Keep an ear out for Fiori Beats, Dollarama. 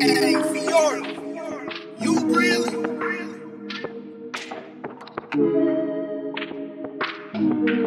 Hey, Fiori, you really?